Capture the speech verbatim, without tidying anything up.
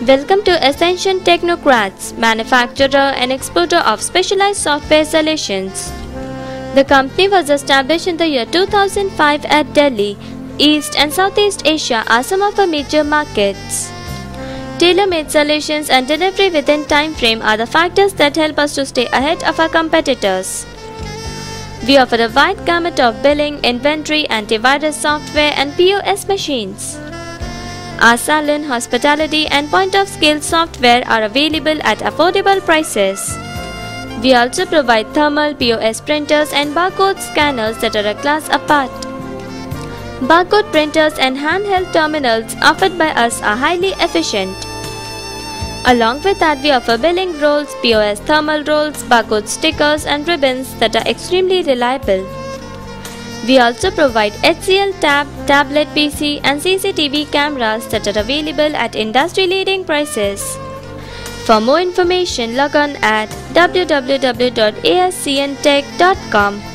Welcome to Ascension Technocrats, manufacturer and exporter of specialized software solutions. The company was established in the year two thousand five at Delhi. East and Southeast Asia are some of our major markets. Tailor-made solutions and delivery within time frame are the factors that help us to stay ahead of our competitors. We offer a wide gamut of billing, inventory, antivirus software and P O S machines. Our salon, hospitality and point-of-sale software are available at affordable prices. We also provide thermal, P O S printers and barcode scanners that are a class apart. Barcode printers and handheld terminals offered by us are highly efficient. Along with that, we offer billing rolls, P O S thermal rolls, barcode stickers and ribbons that are extremely reliable. We also provide H C L Tab, tablet P C and C C T V cameras that are available at industry-leading prices. For more information, log on at w w w dot ascntech dot com.